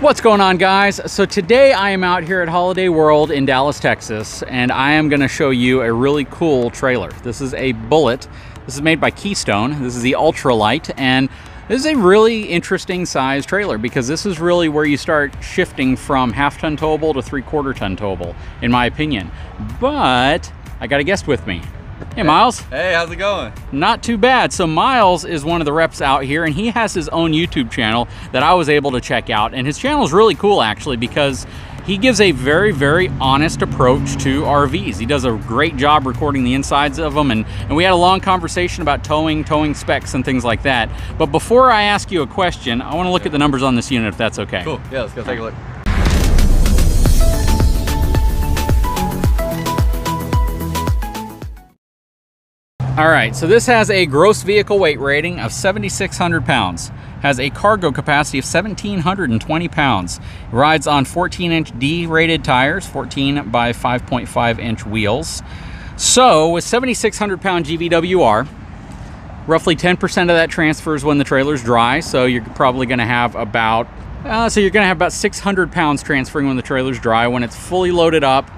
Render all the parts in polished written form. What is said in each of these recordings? What's going on, guys? So today I am out here at Holiday World in Dallas, Texas, and I am going to show you a really cool trailer. This is a Bullet. This is made by Keystone. This is the Ultralight, and this is a really interesting size trailer because this is really where you start shifting from half-ton towable to three-quarter-ton towable, in my opinion. But I got a guest with me. Hey, Myles. Hey, how's it going? Not too bad. So Myles is one of the reps out here, and he has his own YouTube channel that I was able to check out. And his channel is really cool, actually, because he gives a very, very honest approach to RVs. He does a great job recording the insides of them, and we had a long conversation about towing specs and things like that. But before I ask you a question, I want to look at the numbers on this unit, if that's okay. Cool. Yeah, let's go take a look. All right, so this has a gross vehicle weight rating of 7,600 pounds, has a cargo capacity of 1,720 pounds, rides on 14-inch D-rated tires, 14 by 5.5-inch wheels. So with 7,600-pound GVWR, roughly 10% of that transfers when the trailer's dry, so you're probably going to have about 600 pounds transferring when the trailer's dry. When it's fully loaded up,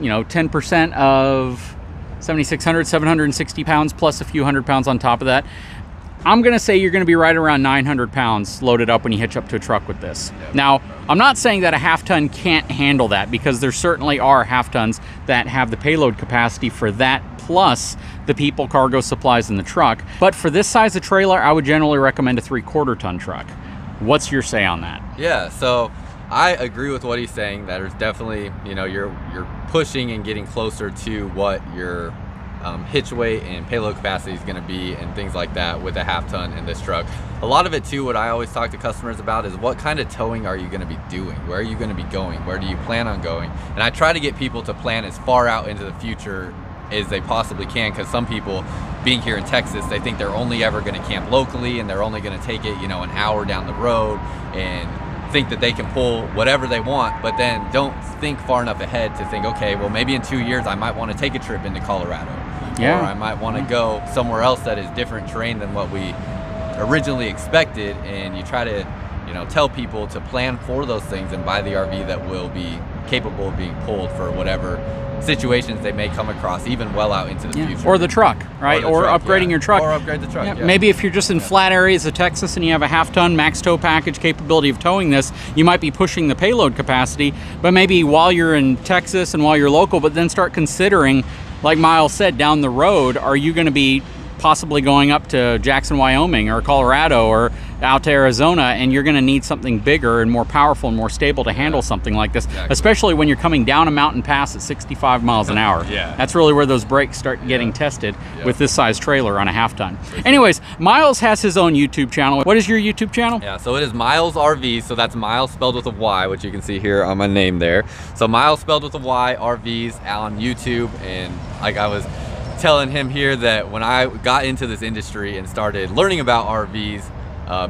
you know, 10% of 7,600, 760 pounds, plus a few hundred pounds on top of that. I'm gonna say you're gonna be right around 900 pounds loaded up when you hitch up to a truck with this. Now, I'm not saying that a half-ton can't handle that, because there certainly are half-tons that have the payload capacity for that, plus the people, cargo, supplies in the truck. But for this size of trailer, I would generally recommend a three-quarter-ton truck. What's your say on that? Yeah, so I agree with what he's saying. That there's definitely, you know, you're pushing and getting closer to what your hitch weight and payload capacity is going to be and things like that with a half ton in this truck. A lot of it too, what I always talk to customers about is what kind of towing are you going to be doing? Where are you going to be going? Where do you plan on going? And I try to get people to plan as far out into the future as they possibly can, because some people, being here in Texas, they think they're only ever going to camp locally and they're only going to take it, you know, an hour down the road and think that they can pull whatever they want, but then don't think far enough ahead to think, okay, well, maybe in 2 years I might want to take a trip into Colorado, yeah, or I might want to go somewhere else that is different terrain than what we originally expected. And you try to, you know, tell people to plan for those things and buy the RV that will be capable of being pulled for whatever situations they may come across, even well out into the future. Or the truck, right? Or upgrading your truck. Or upgrade the truck, yeah. Maybe if you're just in flat areas of Texas and you have a half-ton max tow package capability of towing this, you might be pushing the payload capacity, but maybe while you're in Texas and while you're local, but then start considering, like Myles said, down the road, are you going to be possibly going up to Jackson, Wyoming, or Colorado, or out to Arizona, and you're going to need something bigger and more powerful and more stable to handle something like this, especially when you're coming down a mountain pass at 65 miles an hour. That's really where those brakes start getting tested with this size trailer on a half ton. Anyways, Myles has his own YouTube channel. What is your YouTube channel? Yeah, so it is Myles RVs. So that's Myles spelled with a Y, which you can see here on my name there. So Myles spelled with a Y, RVs on YouTube. And like I was telling him here, that when I got into this industry and started learning about RVs,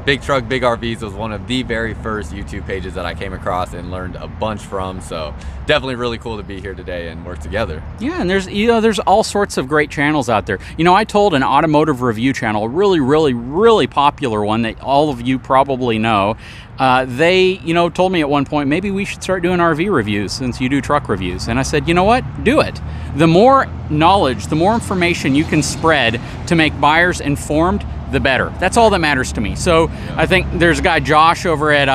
Big Truck Big RVs was one of the very first YouTube pages that I came across and learned a bunch from. So definitely really cool to be here today and work together. Yeah, and there's, you know, there's all sorts of great channels out there. You know, I told an automotive review channel, a really popular one that all of you probably know. They, you know, told me at one point, maybe we should start doing RV reviews since you do truck reviews. And I said, you know what, do it. The more knowledge, the more information you can spread to make buyers informed, the better. That's all that matters to me. So I think there's a guy, Josh, over at,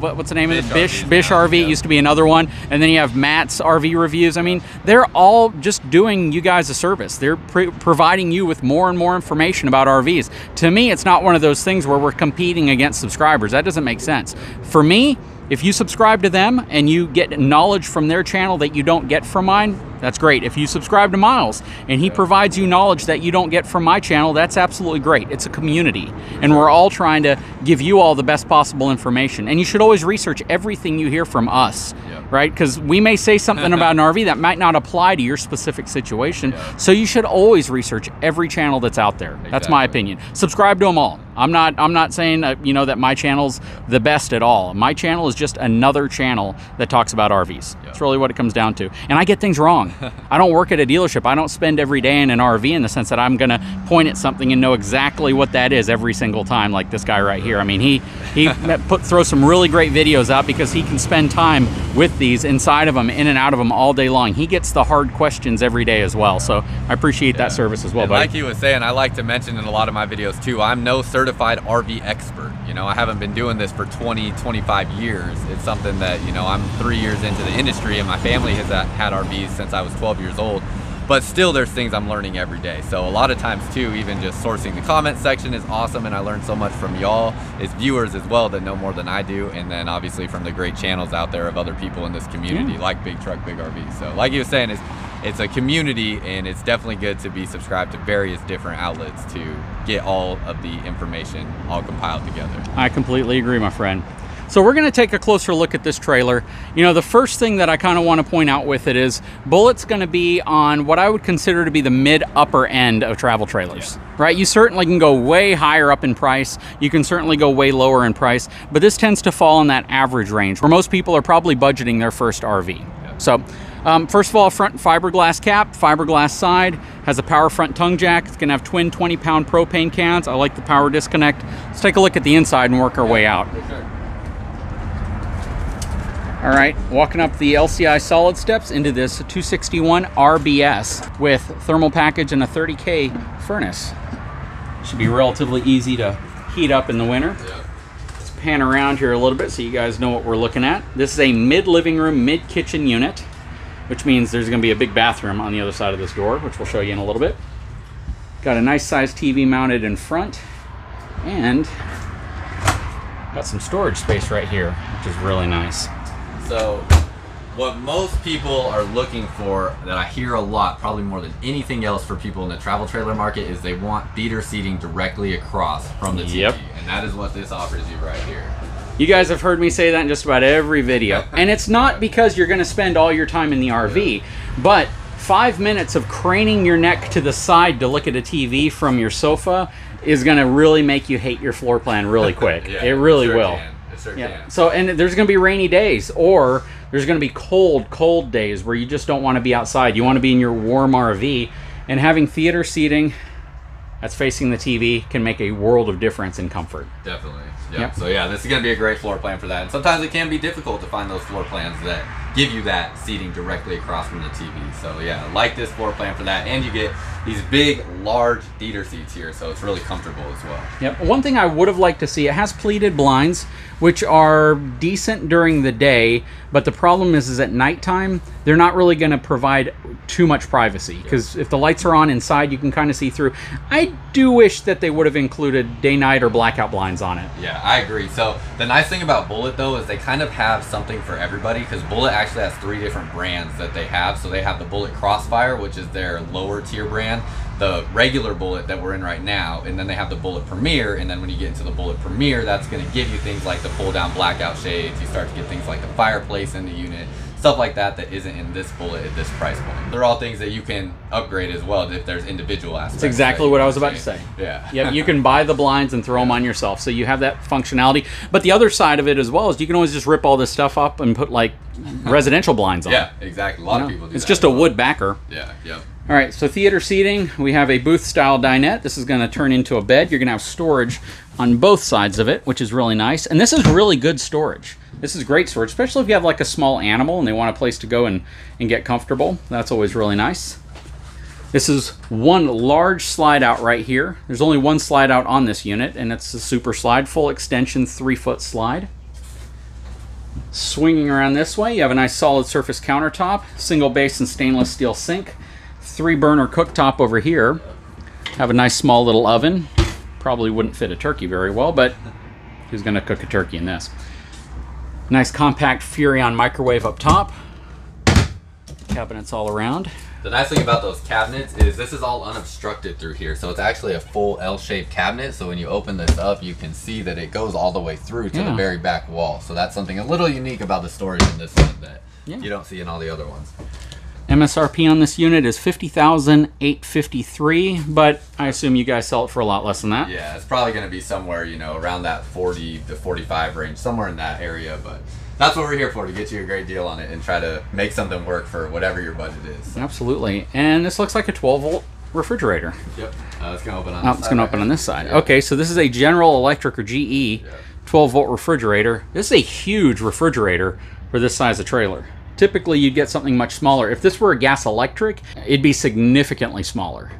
what's the name of it? Bish RV used to be another one. And then you have Matt's RV Reviews. I mean, they're all just doing you guys a service. They're providing you with more and more information about RVs. To me, it's not one of those things where we're competing against subscribers. That doesn't make sense. For me, if you subscribe to them and you get knowledge from their channel that you don't get from mine, that's great. If you subscribe to Myles and he provides you knowledge that you don't get from my channel, that's absolutely great. It's a community, and we're all trying to give you all the best possible information. And you should always research everything you hear from us, right? Because we may say something about an RV that might not apply to your specific situation. So you should always research every channel that's out there. That's my opinion. Subscribe to them all. I'm not saying you know, that my channel's the best at all. My channel is just another channel that talks about RVs. Yeah. That's really what it comes down to. And I get things wrong. I don't work at a dealership. I don't spend every day in an RV in the sense that I'm gonna point at something and know exactly what that is every single time, like this guy right here. I mean, he throws some really great videos out because he can spend time with these, inside of them, in and out of them all day long. He gets the hard questions every day as well. So I appreciate that service as well, buddy. Like you was saying, I like to mention in a lot of my videos too, I'm no certified RV expert. You know, I haven't been doing this for 20, 25 years. It's something that, you know, I'm 3 years into the industry, and my family has had RVs since I was 12 years old. But still, there's things I'm learning every day. So a lot of times too, even just sourcing the comment section is awesome, and I learned so much from y'all as viewers as well that know more than I do, and then obviously from the great channels out there of other people in this community, like Big Truck Big RVs. So like you were saying, it's a community, and it's definitely good to be subscribed to various different outlets to get all of the information all compiled together. I completely agree, my friend. So we're gonna take a closer look at this trailer. You know, the first thing that I kind of want to point out with it is Bullet's gonna be on what I would consider to be the mid-upper end of travel trailers, right? You certainly can go way higher up in price. You can certainly go way lower in price, but this tends to fall in that average range where most people are probably budgeting their first RV. Yeah. So first of all, front fiberglass cap, fiberglass side, has a power front tongue jack. It's gonna have twin 20-pound propane cans. I like the power disconnect. Let's take a look at the inside and work our way out. All right, walking up the LCI solid steps into this 261RBS with thermal package and a 30K furnace. Should be relatively easy to heat up in the winter. Yeah. Let's pan around here a little bit so you guys know what we're looking at. This is a mid-living room, mid-kitchen unit, which means there's gonna be a big bathroom on the other side of this door, which we'll show you in a little bit. Got a nice sized TV mounted in front, and got some storage space right here, which is really nice. So what most people are looking for, that I hear a lot, probably more than anything else for people in the travel trailer market, is they want beater seating directly across from the TV. Yep. And that is what this offers you right here. You guys have heard me say that in just about every video. And it's not because you're going to spend all your time in the RV, but 5 minutes of craning your neck to the side to look at a TV from your sofa is going to really make you hate your floor plan really quick. Yeah, it really will. Can. Yeah. So, and there's going to be rainy days, or there's going to be cold days where you just don't want to be outside. You want to be in your warm RV, and having theater seating that's facing the TV can make a world of difference in comfort. Definitely. Yeah. Yep. So yeah, this is going to be a great floor plan for that. And sometimes it can be difficult to find those floor plans that give you that seating directly across from the TV. So yeah, I like this floor plan for that. And you get these big, large theater seats here, so it's really comfortable as well. Yep. One thing I would have liked to see, it has pleated blinds, which are decent during the day, but the problem is at nighttime, they're not really going to provide too much privacy, because if the lights are on inside, you can kind of see through. I do wish that they would have included day, night, or blackout blinds on it. Yeah, I agree. So the nice thing about Bullet, though, is they kind of have something for everybody, because Bullet actually has 3 different brands that they have. So they have the Bullet Crossfire, which is their lower tier brand, the regular Bullet that we're in right now, and then they have the Bullet Premier. And then when you get into the Bullet Premier, that's going to give you things like the pull down blackout shades. You start to get things like the fireplace in the unit, stuff like that that isn't in this Bullet at this price point. They're all things that you can upgrade as well if there's individual aspects. That's exactly what I was about to say. Yeah. Yep, you can buy the blinds and throw them on yourself, so you have that functionality. But the other side of it as well is you can always just rip all this stuff up and put like residential blinds on. Yeah, exactly. A lot of people do. It's just a wood backer. Yeah, yeah. All right, so theater seating, we have a booth-style dinette. This is going to turn into a bed. You're going to have storage on both sides of it, which is really nice. And this is really good storage. This is great storage, especially if you have like a small animal and they want a place to go and get comfortable. That's always really nice. This is one large slide out right here. There's only one slide out on this unit, and it's a super slide, full extension, 3-foot slide. Swinging around this way, you have a nice solid surface countertop, single basin stainless steel sink. 3-burner cooktop over here. Have a nice small little oven. Probably wouldn't fit a turkey very well, but who's gonna cook a turkey in this? Nice compact Furrion microwave up top. Cabinets all around. The nice thing about those cabinets is this is all unobstructed through here. So it's actually a full L-shaped cabinet. So when you open this up, you can see that it goes all the way through to the very back wall. So that's something a little unique about the storage in this one that you don't see in all the other ones. MSRP on this unit is $50,853, but I assume you guys sell it for a lot less than that. Yeah, it's probably going to be somewhere, you know, around that 40 to 45 range, somewhere in that area, but that's what we're here for, to get you a great deal on it and try to make something work for whatever your budget is. Absolutely. And this looks like a 12-volt refrigerator. Yep. It's going to open on this side. It's going to open on this side. Yeah. Okay, so this is a General Electric or GE 12-volt refrigerator. This is a huge refrigerator for this size of trailer. Typically, you'd get something much smaller. If this were a gas electric, it'd be significantly smaller.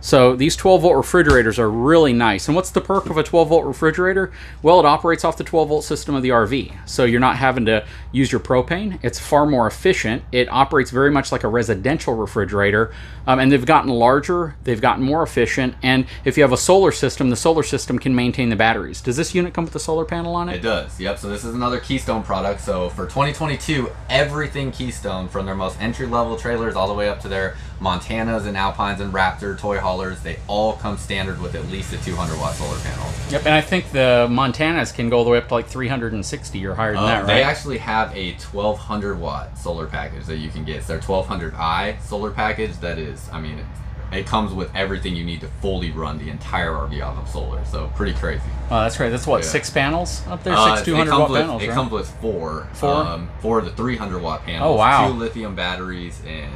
So these 12-volt refrigerators are really nice. And what's the perk of a 12-volt refrigerator? Well, it operates off the 12-volt system of the RV. So you're not having to use your propane. It's far more efficient. It operates very much like a residential refrigerator. And they've gotten larger. They've gotten more efficient. And if you have a solar system, the solar system can maintain the batteries. Does this unit come with a solar panel on it? It does. Yep. So this is another Keystone product. So for 2022, everything Keystone, from their most entry-level trailers all the way up to their Montanas and Alpines and Raptor toy haul, they all come standard with at least a 200-watt solar panel. Yep, and I think the Montanas can go all the way up to like 360 or higher than that, right? They actually have a 1200-watt solar package that you can get. It's their 1200i solar package that is, I mean, it comes with everything you need to fully run the entire RV off of solar, so pretty crazy. Oh, that's right. That's what, 6 panels up there? 6 200-watt panels, It comes with 4. 4 of the 300-watt panels. Oh, wow. 2 lithium batteries and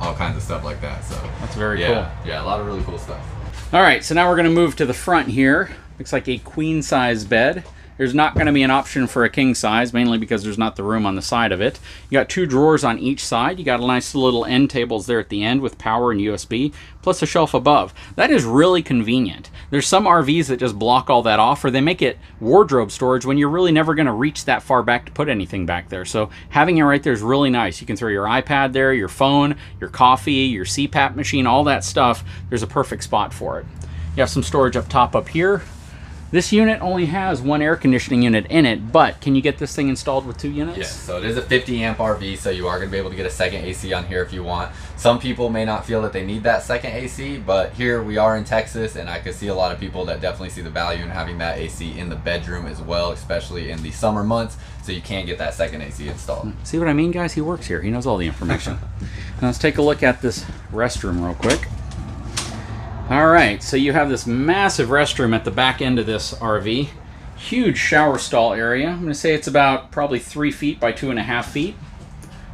all kinds of stuff like that. So that's very cool. Yeah, a lot of really cool stuff. All right, so now we're going to move to the front here. Looks like a queen size bed. There's not going to be an option for a king size, mainly because there's not the room on the side of it. You got 2 drawers on each side. You got a nice little end tables there at the end with power and USB, plus a shelf above. That is really convenient. There's some RVs that just block all that off, or they make it wardrobe storage when you're really never going to reach that far back to put anything back there. So having it right there is really nice. You can throw your iPad there, your phone, your coffee, your CPAP machine, all that stuff. There's a perfect spot for it. You have some storage up top up here. This unit only has 1 air conditioning unit in it, but can you get this thing installed with 2 units? Yes, so it is a 50-amp RV, so you are going to be able to get a second AC on here if you want. Some people may not feel that they need that second AC, but here we are in Texas, and I could see a lot of people that definitely see the value in having that AC in the bedroom as well, especially in the summer months, so you can get that second AC installed. See what I mean, guys? He works here. He knows all the information. Now let's take a look at this restroom real quick. All right, so you have this massive restroom at the back end of this RV. Huge shower stall area. I'm going to say it's about probably 3 feet by 2.5 feet.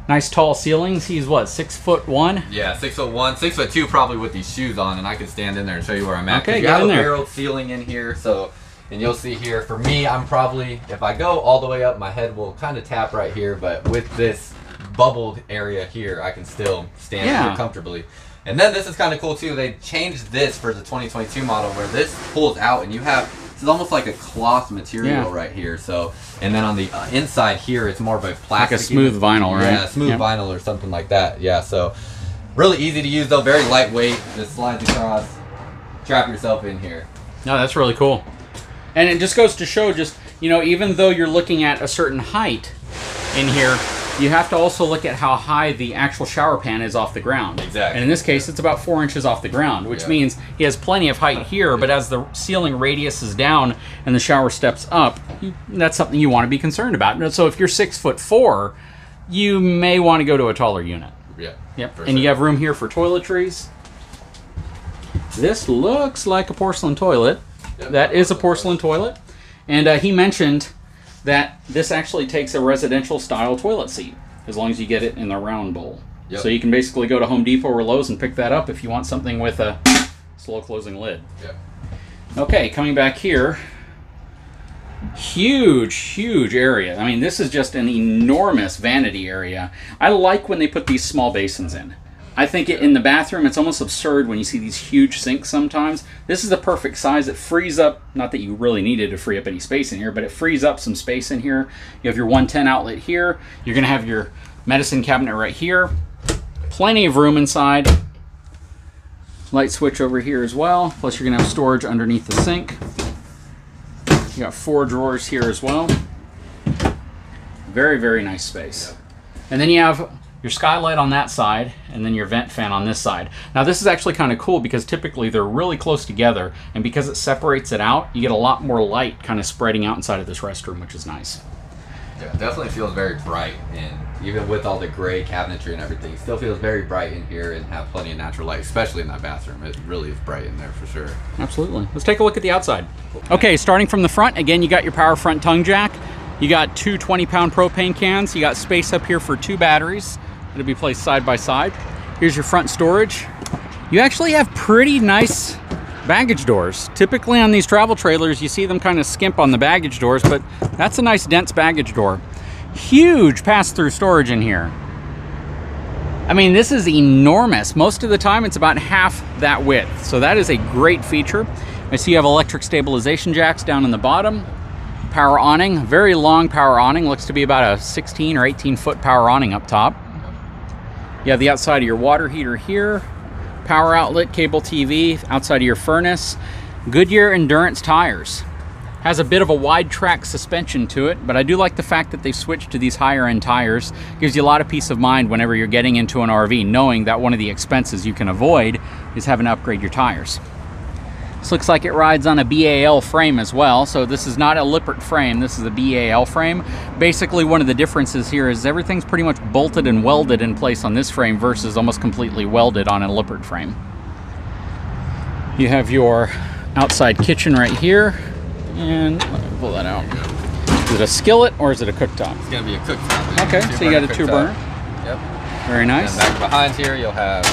Nice tall ceilings. He's what, 6'1"? Yeah, 6'1", 6'2" probably with these shoes on, and I could stand in there and show you where I'm at. Okay, you got a barreled ceiling in here, so, and you'll see here, for me, I'm probably, if I go all the way up, my head will kind of tap right here, but with this bubbled area here, I can still stand here comfortably. And then this is kind of cool too. They changed this for the 2022 model, where this pulls out and you have, it's almost like a cloth material right here. So, and then on the inside here, it's more of a plastic, like a smooth vinyl, right? Yeah, smooth vinyl or something like that. Yeah. So really easy to use though. Very lightweight. Just slides across, trap yourself in here. No, that's really cool. And it just goes to show, just, you know, even though you're looking at a certain height in here, you have to also look at how high the actual shower pan is off the ground. Exactly. And in this case, it's about 4 inches off the ground, which means he has plenty of height here, but as the ceiling radius is down and the shower steps up, that's something you want to be concerned about. So if you're 6'4", you may want to go to a taller unit. Yeah. Yep. And you have room here for toiletries. This looks like a porcelain toilet. Yep. That is a porcelain toilet. And he mentioned that this actually takes a residential style toilet seat, as long as you get it in the round bowl. Yep. So you can basically go to Home Depot or Lowe's and pick that up if you want something with a slow closing lid. Yep. Okay, coming back here, huge, huge area. I mean, this is just an enormous vanity area. I like when they put these small basins in. I think in the bathroom, it's almost absurd when you see these huge sinks sometimes. This is the perfect size. It frees up, not that you really needed to free up any space in here, but it frees up some space in here. You have your 110 outlet here. You're going to have your medicine cabinet right here. Plenty of room inside. Light switch over here as well. Plus, you're going to have storage underneath the sink. You got 4 drawers here as well. Very, very nice space. And then you have your skylight on that side, and then your vent fan on this side. Now this is actually kind of cool because typically they're really close together, and because it separates it out, you get a lot more light kind of spreading out inside of this restroom, which is nice. Yeah, it definitely feels very bright, and even with all the gray cabinetry and everything, it still feels very bright in here and have plenty of natural light, especially in that bathroom. It really is bright in there for sure. Absolutely. Let's take a look at the outside. Okay, starting from the front, again, you got your power front tongue jack. You got two 20-pound propane cans. You got space up here for two batteries. It'll be placed side by side. Here's your front storage. You actually have pretty nice baggage doors. Typically on these travel trailers, you see them kind of skimp on the baggage doors, but that's a nice dense baggage door. Huge pass-through storage in here. I mean, this is enormous. Most of the time, it's about half that width. So that is a great feature. I see you have electric stabilization jacks down in the bottom. Power awning, very long power awning, looks to be about a 16 or 18 foot power awning up top. You have the outside of your water heater here, power outlet, cable TV, outside of your furnace. Goodyear Endurance tires. Has a bit of a wide track suspension to it, but I do like the fact that they've switched to these higher end tires. Gives you a lot of peace of mind whenever you're getting into an RV, knowing that one of the expenses you can avoid is having to upgrade your tires. This looks like it rides on a BAL frame as well. So this is not a Lippert frame, this is a BAL frame. Basically, one of the differences here is everything's pretty much bolted and welded in place on this frame versus almost completely welded on a Lippert frame. You have your outside kitchen right here. And let me pull that out. Is it a skillet or is it a cooktop? It's gonna be a cooktop. Okay, so you got a two burner. Yep. Very nice. And back behind here, you'll have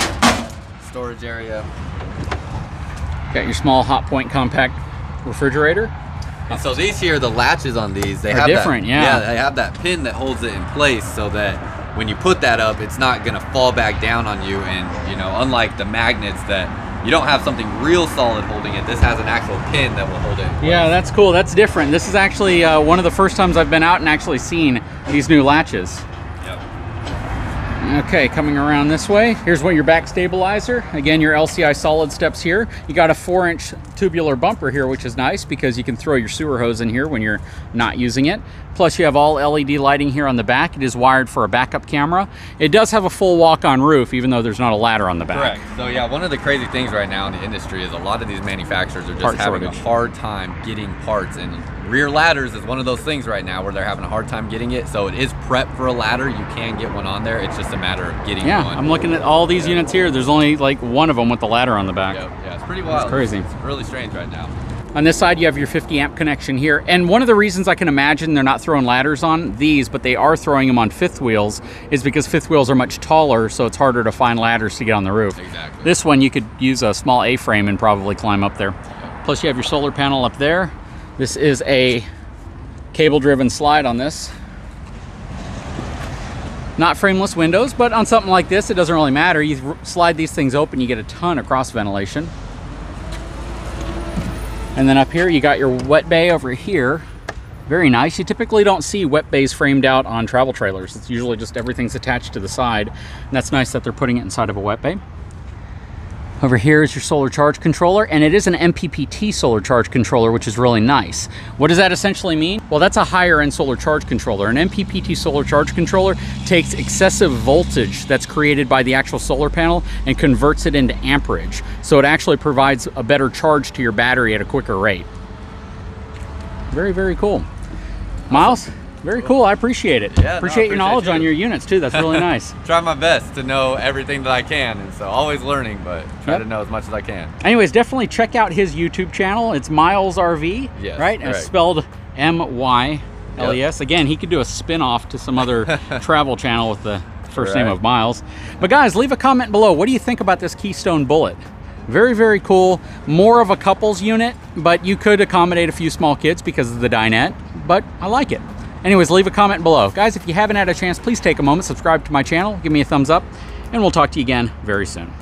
storage area. Got your small Hotpoint compact refrigerator. And so these here, the latches on these, they are different, that, yeah. Yeah, they have that pin that holds it in place so that when you put that up, it's not gonna fall back down on you. And you know, unlike the magnets that you don't have something real solid holding it, this has an actual pin that will hold it in place. Yeah, that's cool, that's different. This is actually one of the first times I've been out and actually seen these new latches. Okay, coming around this way, here's what your back stabilizer. Again, your LCI solid steps here. You got a 4-inch tubular bumper here, which is nice because you can throw your sewer hose in here when you're not using it. Plus, you have all LED lighting here on the back. It is wired for a backup camera. It does have a full walk-on roof, even though there's not a ladder on the back. Correct. So yeah, one of the crazy things right now in the industry is a lot of these manufacturers are just having a hard time getting parts, and rear ladders is one of those things right now where they're having a hard time getting it. So it is prepped for a ladder. You can get one on there. It's just a matter of getting one. Yeah, I'm looking at all these units here. There's only like one of them with the ladder on the back. Yeah, it's pretty wild. It's crazy. It's really strange right now. On this side, you have your 50 amp connection here. And one of the reasons I can imagine they're not throwing ladders on these, but they are throwing them on fifth wheels, is because fifth wheels are much taller, so it's harder to find ladders to get on the roof. Exactly. This one, you could use a small A-frame and probably climb up there. Okay. Plus, you have your solar panel up there. This is a cable-driven slide on this. Not frameless windows, but on something like this, it doesn't really matter. You slide these things open, you get a ton of cross ventilation. And then up here, you got your wet bay over here. Very nice. You typically don't see wet bays framed out on travel trailers. It's usually just everything's attached to the side. And that's nice that they're putting it inside of a wet bay. Over here is your solar charge controller, and it is an MPPT solar charge controller, which is really nice. What does that essentially mean? Well, that's a higher end solar charge controller. An MPPT solar charge controller takes excessive voltage that's created by the actual solar panel and converts it into amperage. So it actually provides a better charge to your battery at a quicker rate. Very, very cool. Myles? Very cool, I appreciate it. Yeah, appreciate your knowledge on your units too, that's really nice. Try my best to know everything that I can, and so always learning, but try to know as much as I can. Anyways, definitely check out his YouTube channel. It's Myles RV, right? It's spelled M-Y-L-E-S. Again, he could do a spin-off to some other travel channel with the first name of Myles. But guys, leave a comment below. What do you think about this Keystone Bullet? Very, very cool. More of a couples unit, but you could accommodate a few small kids because of the dinette, but I like it. Anyways, leave a comment below. Guys, if you haven't had a chance, please take a moment, subscribe to my channel, give me a thumbs up, and we'll talk to you again very soon.